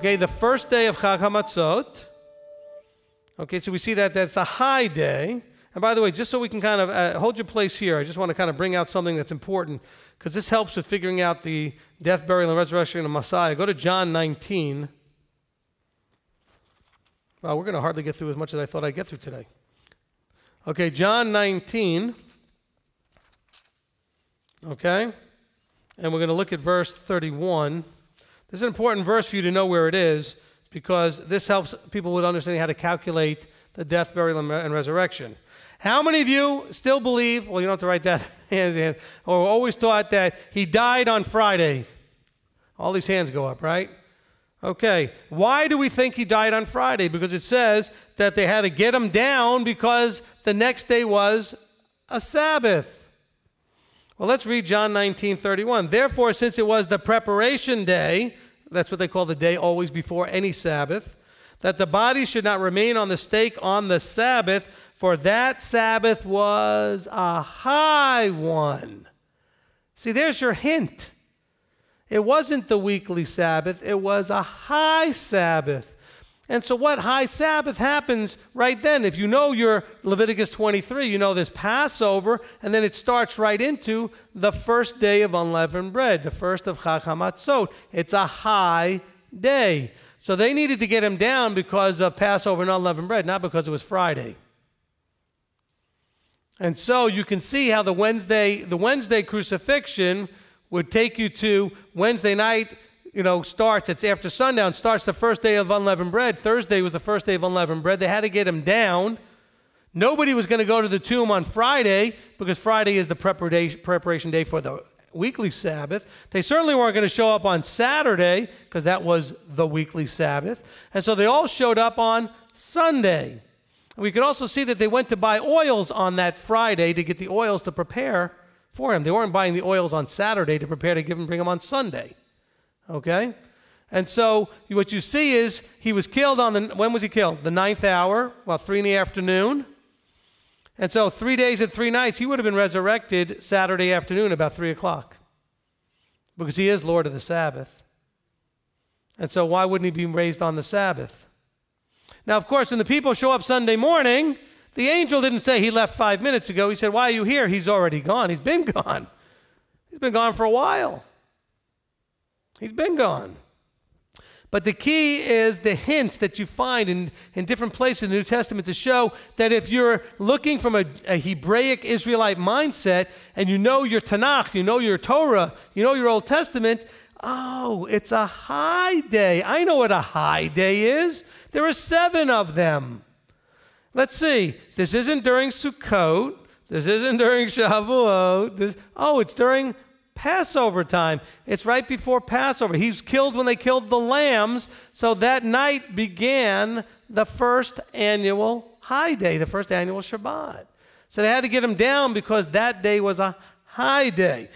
Okay, the first day of Chag HaMatzot. Okay, so we see that that's a high day. And by the way, just so we can kind of hold your place here, I just want to kind of bring out something that's important because this helps with figuring out the death, burial, and resurrection of Messiah. Go to John 19. Wow, we're going to hardly get through as much as I thought I'd get through today. Okay, John 19. Okay, and we're going to look at verse 31. This is an important verse for you to know where it is because this helps people with understanding how to calculate the death, burial, and resurrection. How many of you still believe, well, you don't have to write that, hands, or always thought that he died on Friday? All these hands go up, right? Okay, why do we think he died on Friday? Because it says that they had to get him down because the next day was a Sabbath. Well, let's read John 19:31. Therefore, since it was the preparation day, that's what they call the day always before any Sabbath, that the body should not remain on the stake on the Sabbath, for that Sabbath was a high one. See, there's your hint. It wasn't the weekly Sabbath. It was a high Sabbath. And so what high Sabbath happens right then? If you know your Leviticus 23, you know this Passover, and then it starts right into the first day of unleavened bread, the first of Chag HaMatzot. It's a high day. So they needed to get him down because of Passover and unleavened bread, not because it was Friday. And so you can see how the Wednesday crucifixion would take you to Wednesday night, you know, starts, it's after sundown, starts the first day of unleavened bread. Thursday was the first day of unleavened bread. They had to get him down. Nobody was going to go to the tomb on Friday because Friday is the preparation day for the weekly Sabbath. They certainly weren't going to show up on Saturday because that was the weekly Sabbath. And so they all showed up on Sunday. We could also see that they went to buy oils on that Friday to get the oils to prepare for him. They weren't buying the oils on Saturday to prepare to bring him on Sunday. Okay? And so what you see is he was killed on the, when was he killed? The 9th hour, well, 3 in the afternoon. And so 3 days and 3 nights, he would have been resurrected Saturday afternoon about 3 o'clock because he is Lord of the Sabbath. And so why wouldn't he be raised on the Sabbath? Now, of course, when the people show up Sunday morning, the angel didn't say he left 5 minutes ago. He said, why are you here? He's already gone. He's been gone. He's been gone for a while. He's been gone. But the key is the hints that you find in different places in the New Testament to show that if you're looking from a Hebraic Israelite mindset and you know your Tanakh, you know your Torah, you know your Old Testament, oh, it's a high day. I know what a high day is. There are 7 of them. Let's see. This isn't during Sukkot. This isn't during Shavuot. It's during Passover time. It's right before Passover. He was killed when they killed the lambs. So that night began the first annual high day, the first annual Shabbat. So they had to get him down because that day was a high day.